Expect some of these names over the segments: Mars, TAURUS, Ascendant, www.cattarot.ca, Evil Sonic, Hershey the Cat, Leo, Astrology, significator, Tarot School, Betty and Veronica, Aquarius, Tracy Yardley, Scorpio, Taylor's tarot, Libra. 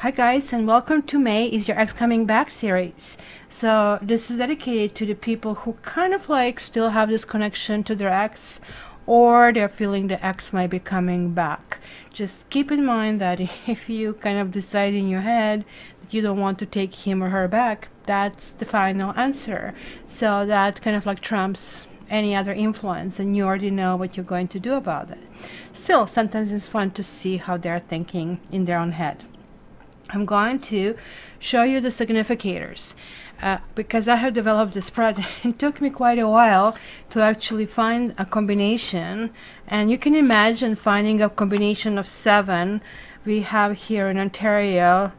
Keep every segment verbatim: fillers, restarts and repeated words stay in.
Hi guys, and welcome to May Is Your Ex Coming Back series. So this is dedicated to the people who kind of like still have this connection to their ex, or they're feeling the ex might be coming back. Just keep in mind that if you kind of decide in your head that you don't want to take him or her back, that's the final answer. So that kind of like trumps any other influence, and you already know what you're going to do about it. Still, sometimes it's fun to see how they're thinking in their own head. I'm going to show you the significators uh, because I have developed this spread. It took me quite a while to actually find a combination, and you can imagine finding a combination of seven. We have here in Ontario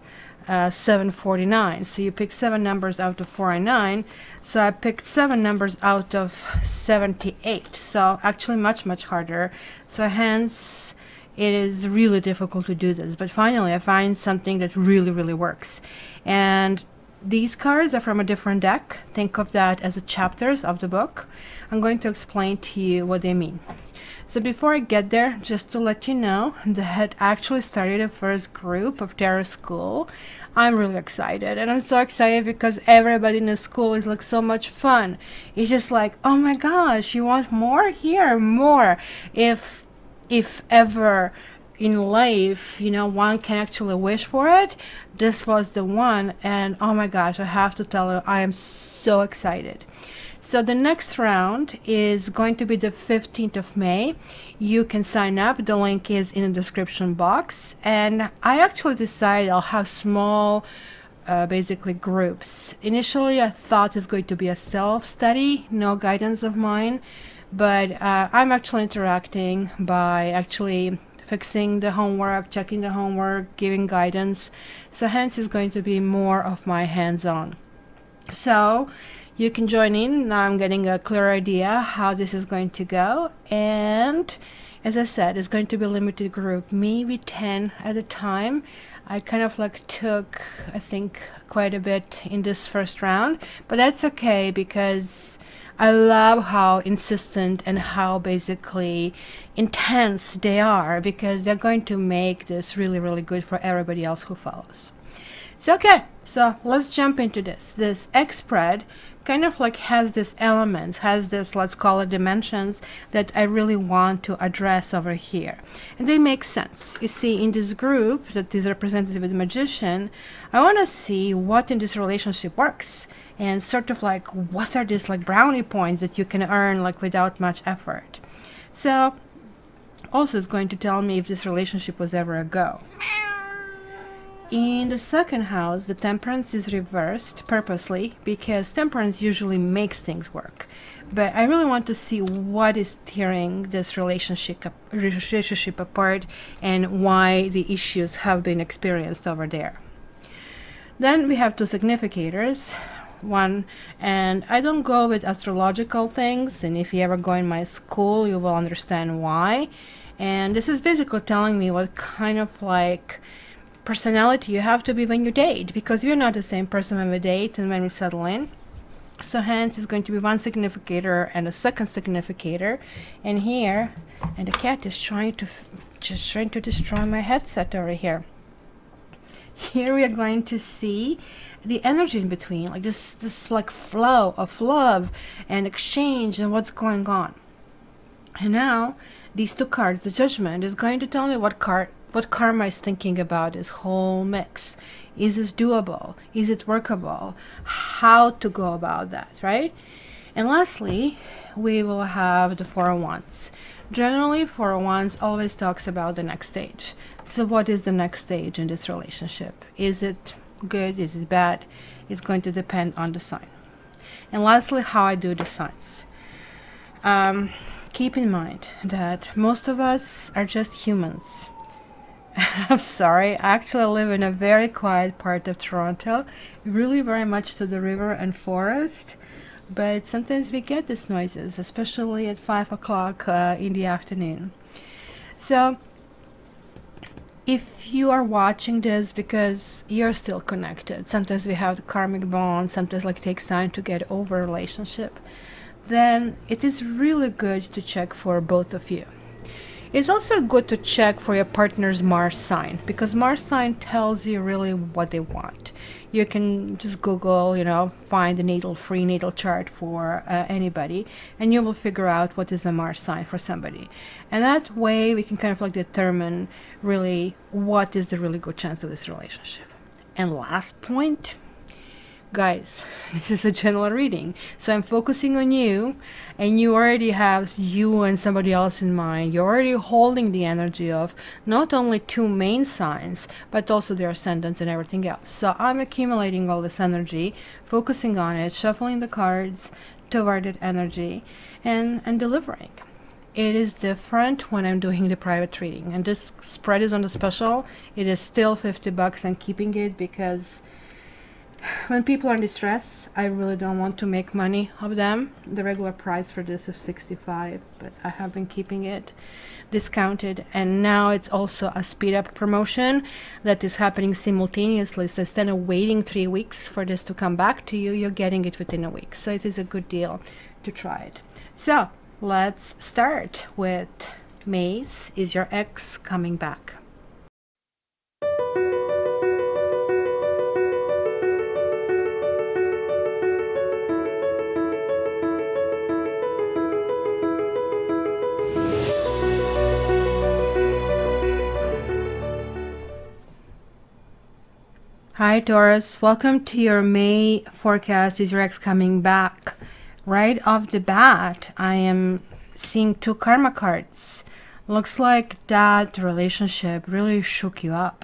uh, seven forty-nine, so you pick seven numbers out of four and nine. So I picked seven numbers out of seventy-eight, so actually much much harder. So hence it is really difficult to do this, but finally I find something that really really works. And these cards are from a different deck. Think of that as the chapters of the book. I'm going to explain to you what they mean. So before I get there, just to let you know that I actually started the first group of Tarot School. I'm really excited, and I'm so excited because everybody in the school is like so much fun. It's just like, oh my gosh, you want more here, more. If if ever in life, you know, one can actually wish for it, this was the one. And oh my gosh, I have to tell you, I am so excited. So the next round is going to be the fifteenth of May. You can sign up. The link is in the description box. And I actually decided I'll have small Uh, basically groups. Initially I thought it's going to be a self-study, no guidance of mine, but uh, I'm actually interacting by actually fixing the homework, checking the homework, giving guidance. So hence it's going to be more of my hands-on. So you can join in. Now I'm getting a clear idea how this is going to go, and as I said, it's going to be a limited group, maybe ten at a time. I kind of like took, I think, quite a bit in this first round, but that's okay because I love how insistent and how basically intense they are, because they're going to make this really, really good for everybody else who follows. So, okay, so let's jump into this. This X spread kind of like has this elements, has this, let's call it dimensions, that I really want to address over here, and they make sense. You see, in this group that is representative of the magician, I want to see what in this relationship works, and sort of like what are these like brownie points that you can earn like without much effort. So also it's going to tell me if this relationship was ever a go. In the second house, the temperance is reversed purposely because temperance usually makes things work. But I really want to see what is tearing this relationship, relationship apart, and why the issues have been experienced over there. Then we have two significators. One, and I don't go with astrological things, and if you ever go in my school, you will understand why. And this is basically telling me what kind of like personality you have to be when you date, because we're not the same person when we date and when we settle in. So hence it's going to be one significator and a second significator. And here, and the cat is trying to f just trying to destroy my headset over here. Here we are going to see the energy in between, like this this like flow of love and exchange and what's going on. And now these two cards, the judgment, is going to tell me what card what karma is thinking about this whole mix. Is this doable? Is it workable? How to go about that, right? And lastly, we will have the Four of Wands. Generally, Four of Wands always talks about the next stage. So what is the next stage in this relationship? Is it good? Is it bad? It's going to depend on the sign. And lastly, how I do the signs. Um, keep in mind that most of us are just humans. I'm sorry, I actually live in a very quiet part of Toronto, really very much to the river and forest, but sometimes we get these noises, especially at five o'clock uh, in the afternoon. So, if you are watching this because you're still connected, sometimes we have the karmic bond, sometimes like it takes time to get over a relationship, then it is really good to check for both of you. It's also good to check for your partner's Mars sign, because Mars sign tells you really what they want. You can just Google, you know, find a natal free natal chart for uh, anybody, and you will figure out what is a Mars sign for somebody. And that way we can kind of like determine really what is the really good chance of this relationship. And last point, guys, this is a general reading, so I'm focusing on you, and you already have you and somebody else in mind. You're already holding the energy of not only two main signs, but also their ascendants and everything else. So I'm accumulating all this energy, focusing on it, shuffling the cards toward that energy, and, and delivering. It is different when I'm doing the private reading, and this spread is on the special. It is still fifty bucks. I'm keeping it because when people are in distress, I really don't want to make money of them. The regular price for this is sixty-five dollars, but I have been keeping it discounted. And now it's also a speed up promotion that is happening simultaneously. So instead of waiting three weeks for this to come back to you, you're getting it within a week. So it is a good deal to try it. So let's start with Maze. Is your ex coming back? Hi Taurus, welcome to your May forecast. Is your ex coming back? Right off the bat, I am seeing two karma cards. Looks like that relationship really shook you up.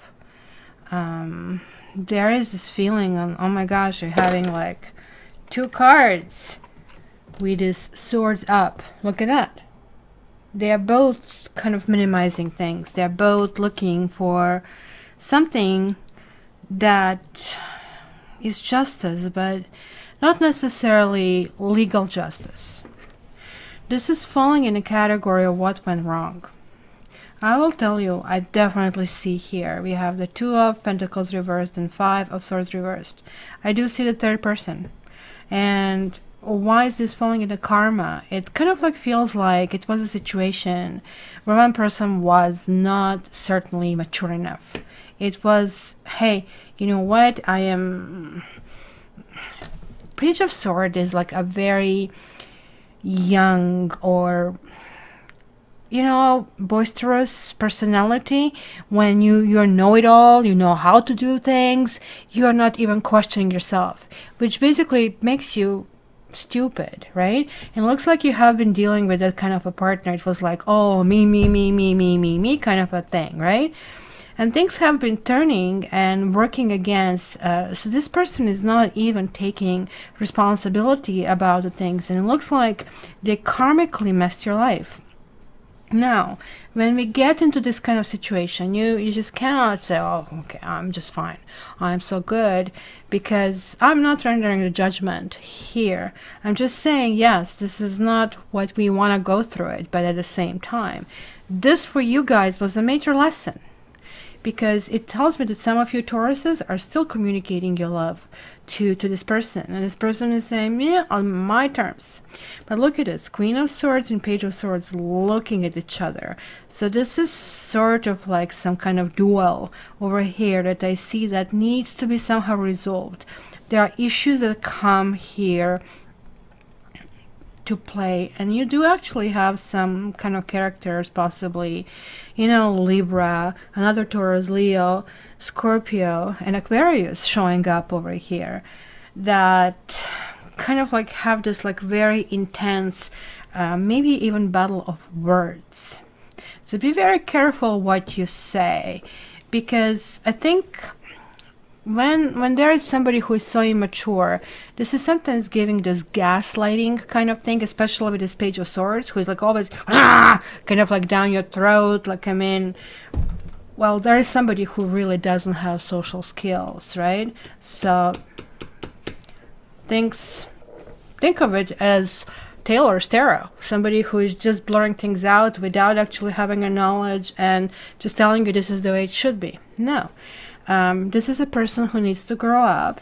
Um, there is this feeling of, oh my gosh, you're having like two cards with this swords up. Look at that. They are both kind of minimizing things. They're both looking for something that is justice, but not necessarily legal justice. This is falling in a category of what went wrong. I will tell you, I definitely see here we have the two of pentacles reversed and five of swords reversed. I do see the third person. And why is this falling into karma? It kind of like feels like it was a situation where one person was not certainly mature enough. It was, hey, you know what, I am... Page of Swords is like a very young or, you know, boisterous personality. When you, you're know-it-all, you know how to do things, you're not even questioning yourself, which basically makes you stupid, right? And it looks like you have been dealing with that kind of a partner. It was like, oh, me, me, me, me, me, me, me kind of a thing, right? And things have been turning and working against, uh, so this person is not even taking responsibility about the things, and it looks like they karmically messed your life. Now, when we get into this kind of situation, you, you just cannot say, oh, okay, I'm just fine, I'm so good, because I'm not rendering a judgment here. I'm just saying, yes, this is not what we want to go through it, but at the same time, this for you guys was a major lesson. Because it tells me that some of you Tauruses are still communicating your love to, to this person. And this person is saying, yeah, on my terms. But look at this. Queen of Swords and Page of Swords looking at each other. So this is sort of like some kind of duel over here that I see that needs to be somehow resolved. There are issues that come here to play, and you do actually have some kind of characters, possibly, you know, Libra, another Taurus, Leo, Scorpio, and Aquarius showing up over here that kind of like have this like very intense, uh, maybe even battle of words. So be very careful what you say, because I think When, when there is somebody who is so immature, this is sometimes giving this gaslighting kind of thing, especially with this Page of Swords, who is like always ah, kind of like down your throat, like, I mean, well, there is somebody who really doesn't have social skills, right? So things, think of it as Taylor's tarot, somebody who is just blurring things out without actually having a knowledge and just telling you this is the way it should be. No. Um, this is a person who needs to grow up.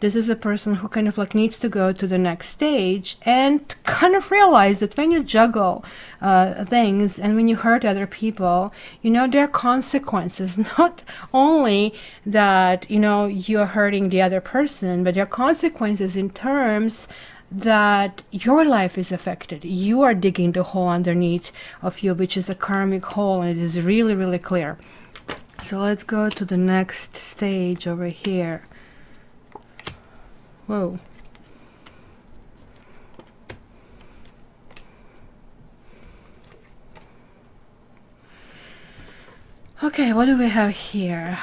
This is a person who kind of like needs to go to the next stage and kind of realize that when you juggle uh, things and when you hurt other people, you know, there are consequences. Not only that, you know, you're hurting the other person, but there are consequences in terms that your life is affected. You are digging the hole underneath of you, which is a karmic hole, and it is really, really clear. So let's go to the next stage over here. Whoa. Okay, what do we have here?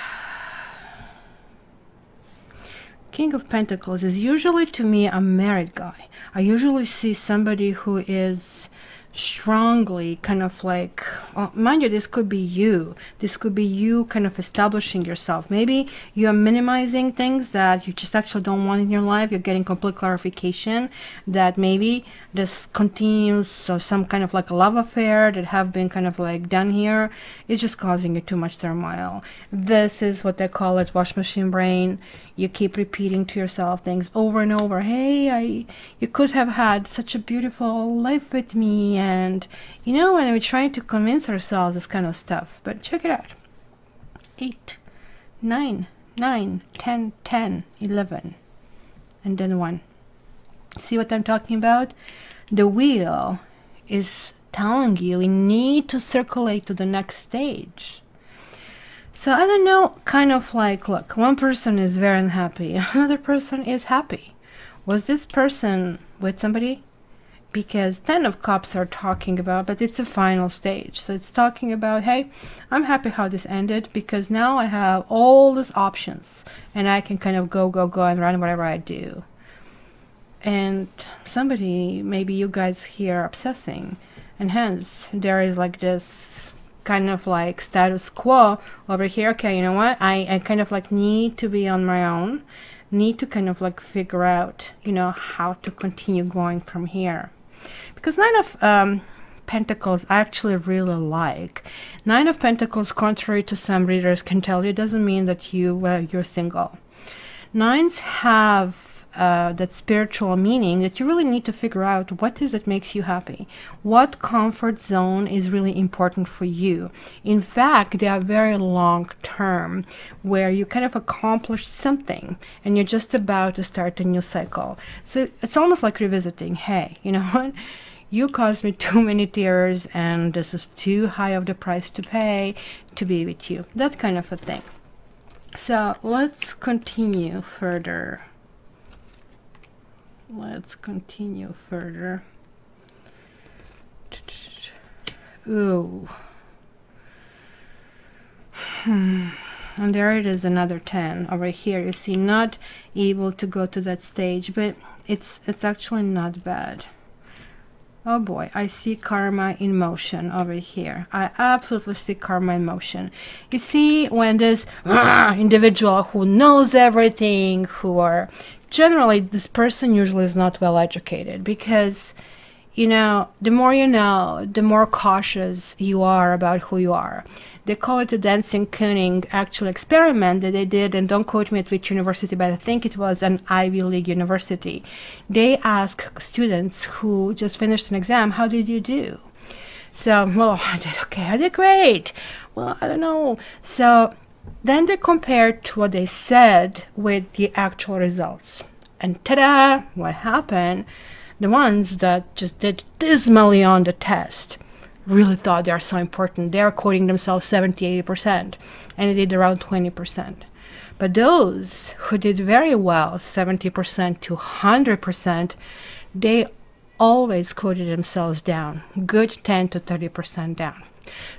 King of Pentacles is usually, to me, a married guy. I usually see somebody who is strongly kind of like, well, mind you, this could be you this could be you kind of establishing yourself. Maybe you are minimizing things that you just actually don't want in your life. You're getting complete clarification that maybe this continues, or some kind of like a love affair that have been kind of like done here is just causing you too much turmoil. This is what they call it, wash machine brain. You keep repeating to yourself things over and over. Hey, I you could have had such a beautiful life with me. And, you know, when we try to convince ourselves this kind of stuff, but check it out. eight, nine, nine, ten, ten, eleven, and then one. See what I'm talking about? The wheel is telling you we need to circulate to the next stage. So I don't know, kind of like, look, one person is very unhappy, another person is happy. Was this person with somebody? Because Ten of Cups are talking about, but it's a final stage. So it's talking about, hey, I'm happy how this ended, because now I have all these options and I can kind of go, go, go and run whatever I do. And somebody, maybe you guys here are obsessing, and hence there is like this kind of like status quo over here. Okay, you know what? I, I kind of like need to be on my own. Need to kind of like figure out, you know, how to continue going from here. Because Nine of um, Pentacles I actually really like. Nine of Pentacles, contrary to some readers can tell you, doesn't mean that you, uh, you're single. Nines have uh, that spiritual meaning that you really need to figure out what is that makes you happy. What comfort zone is really important for you. In fact, they are very long term, where you kind of accomplish something and you're just about to start a new cycle. So it's almost like revisiting, hey, you know what? You caused me too many tears and this is too high of the price to pay to be with you. That kind of a thing. So let's continue further. Let's continue further. Ooh. Hmm. And there it is, another ten over here. You see, not able to go to that stage, but it's it's actually not bad. Oh boy, I see karma in motion over here. I absolutely see karma in motion. You see, when this individual who knows everything, who are generally, this person usually is not well educated, because, you know, the more you know, the more cautious you are about who you are. They call it a dancing Koenig actual experiment that they did, and don't quote me at which university, but I think it was an Ivy League university. They asked students who just finished an exam, how did you do? So, well, I did okay, I did great. Well, I don't know. So then they compared what they said with the actual results. And ta-da, what happened? The ones that just did dismally on the test really thought they are so important. They are quoting themselves seventy, eighty percent, and they did around twenty percent. But those who did very well, seventy percent to one hundred percent, they always quoted themselves down, good ten to thirty percent down.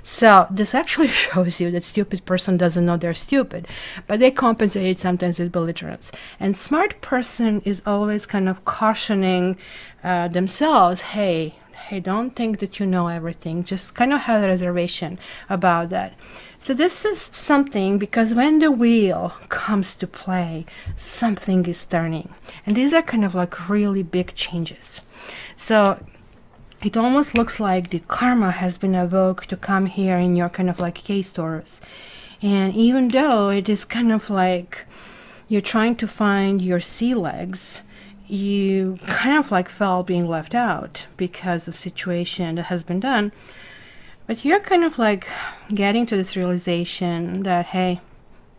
So this actually shows you that stupid person doesn't know they're stupid, but they compensate sometimes with belligerence. And smart person is always kind of cautioning uh, themselves, hey, hey, don't think that you know everything. Just kind of have a reservation about that. So this is something, because when the wheel comes to play, something is turning. And these are kind of like really big changes. So it almost looks like the karma has been evoked to come here in your kind of like case, Taurus. And even though it is kind of like, you're trying to find your sea legs, you kind of like felt being left out because of situation that has been done. But you're kind of like getting to this realization that, hey,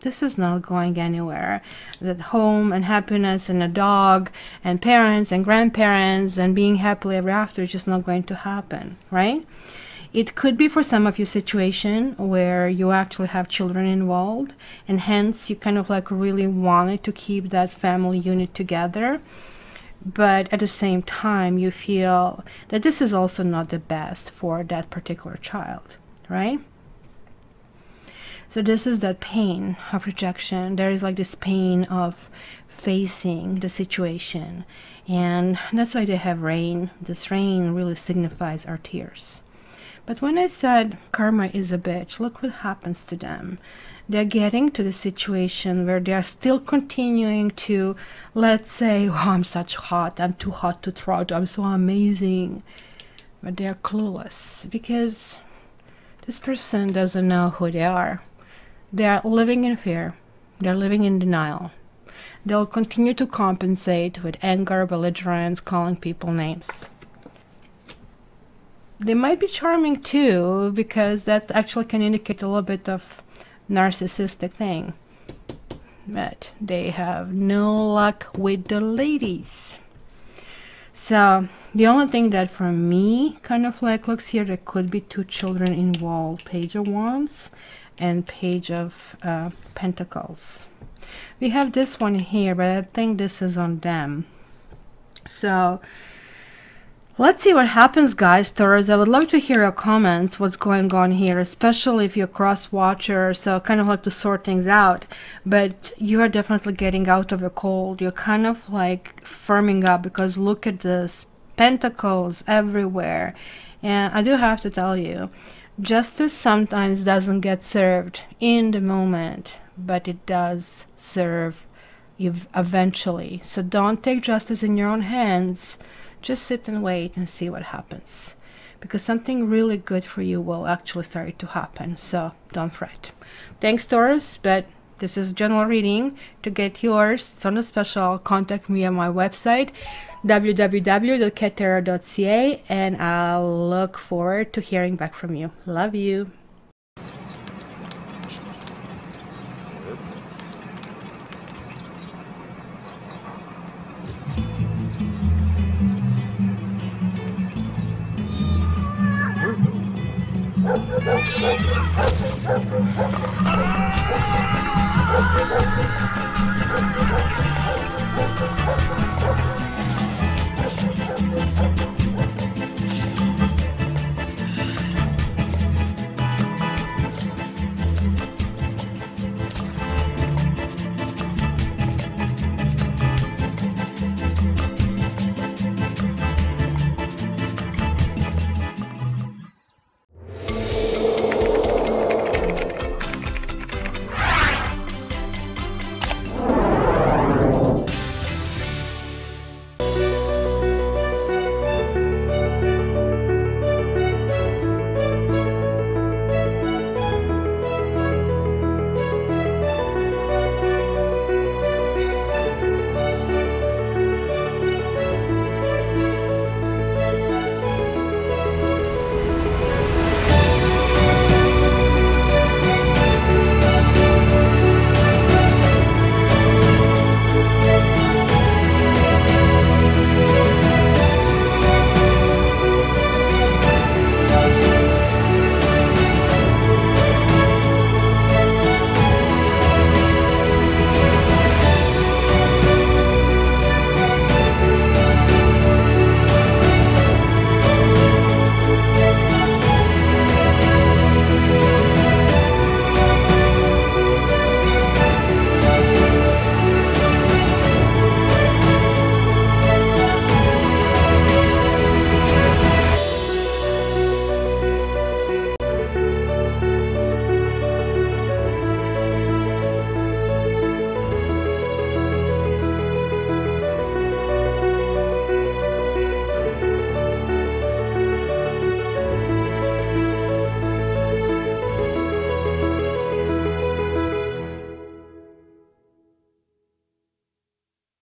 this is not going anywhere. That home and happiness and a dog and parents and grandparents and being happily ever after is just not going to happen, right? It could be for some of you situation where you actually have children involved, and hence you kind of like really wanted to keep that family unit together. But at the same time, you feel that this is also not the best for that particular child, right? So this is that pain of rejection. There is like this pain of facing the situation. And that's why they have rain. This rain really signifies our tears. But when I said karma is a bitch, look what happens to them. They're getting to the situation where they are still continuing to, let's say, oh, I'm such hot, I'm too hot to trot, I'm so amazing. But they are clueless because this person doesn't know who they are. They are living in fear. They are living in denial. They'll continue to compensate with anger, belligerence, calling people names. They might be charming too, because that actually can indicate a little bit of narcissistic thing. But they have no luck with the ladies. So the only thing that for me kind of like looks here, there could be two children involved. Page of Wands and Page of uh, Pentacles. We have this one here, but I think this is on them. So let's see what happens, guys. Taurus, I would love to hear your comments, what's going on here, especially if you're a cross-watcher, so kind of like to sort things out. But you are definitely getting out of your cold. You're kind of like firming up, because look at this, pentacles everywhere. And I do have to tell you, justice sometimes doesn't get served in the moment, but it does serve eventually. So don't take justice in your own hands. Just sit and wait and see what happens, because something really good for you will actually start to happen. So don't fret. Thanks, Taurus, but this is a general reading. To get yours, it's on a special, contact me on my website, w w w dot cattarot dot c a, and I'll look forward to hearing back from you. Love you. Thank you.